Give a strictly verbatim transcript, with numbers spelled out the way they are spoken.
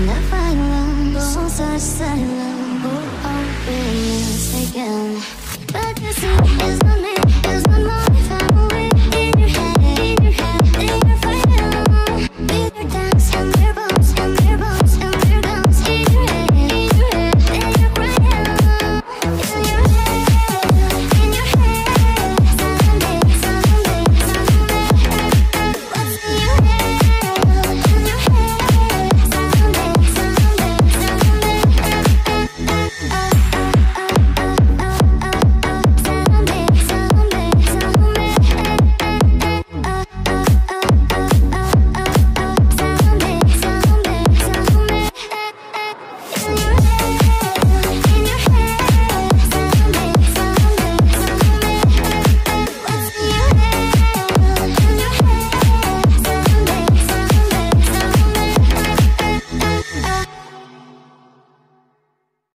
Enough I wrong, no such silence. Who are we again? But this is